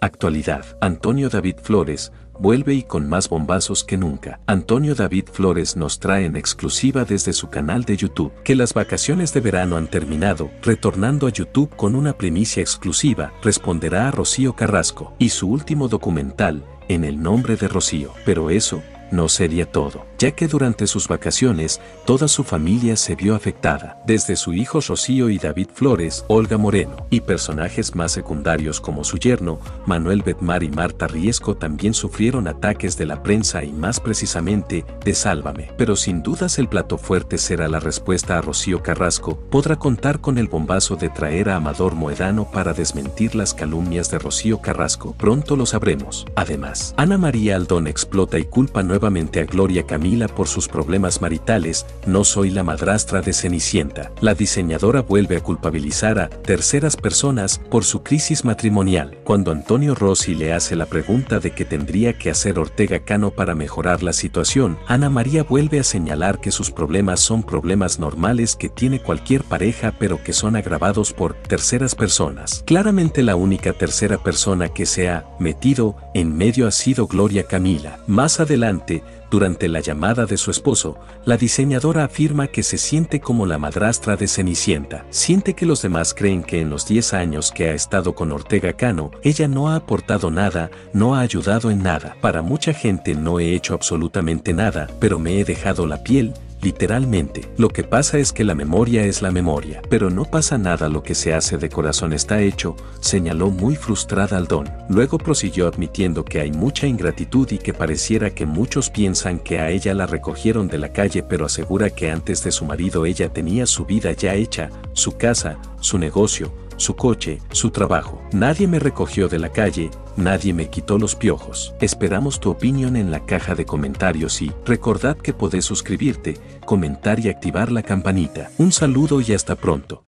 Actualidad. Antonio David Flores vuelve y con más bombazos que nunca. Antonio David Flores nos trae en exclusiva desde su canal de YouTube que las vacaciones de verano han terminado, retornando a YouTube con una primicia exclusiva. Responderá a Rocío Carrasco y su último documental, En el nombre de Rocío. Pero eso no sería todo, ya que durante sus vacaciones toda su familia se vio afectada, desde su hijo Rocío y David Flores, Olga Moreno, y personajes más secundarios como su yerno, Manuel Bedmar y Marta Riesco también sufrieron ataques de la prensa y más precisamente de Sálvame. Pero sin dudas el plato fuerte será la respuesta a Rocío Carrasco. Podrá contar con el bombazo de traer a Amador Mohedano para desmentir las calumnias de Rocío Carrasco. Pronto lo sabremos. Además, Ana María Aldón explota y culpa nuevamente a Gloria Camila por sus problemas maritales. No soy la madrastra de Cenicienta. La diseñadora vuelve a culpabilizar a terceras personas por su crisis matrimonial. Cuando Antonio Rossi le hace la pregunta de qué tendría que hacer Ortega Cano para mejorar la situación, Ana María vuelve a señalar que sus problemas son problemas normales que tiene cualquier pareja, pero que son agravados por terceras personas. Claramente la única tercera persona que se ha metido en medio ha sido Gloria Camila. Más adelante, durante la llamada de su esposo, la diseñadora afirma que se siente como la madrastra de Cenicienta. Siente que los demás creen que en los 10 años que ha estado con Ortega Cano, ella no ha aportado nada, no ha ayudado en nada. Para mucha gente no he hecho absolutamente nada, pero me he dejado la piel, literalmente. Lo que pasa es que la memoria es la memoria, pero no pasa nada, lo que se hace de corazón está hecho, señaló muy frustrada Aldón. Luego prosiguió admitiendo que hay mucha ingratitud y que pareciera que muchos piensan que a ella la recogieron de la calle, pero asegura que antes de su marido ella tenía su vida ya hecha, su casa, su negocio, su coche, su trabajo. Nadie me recogió de la calle, nadie me quitó los piojos. Esperamos tu opinión en la caja de comentarios y recordad que podés suscribirte, comentar y activar la campanita. Un saludo y hasta pronto.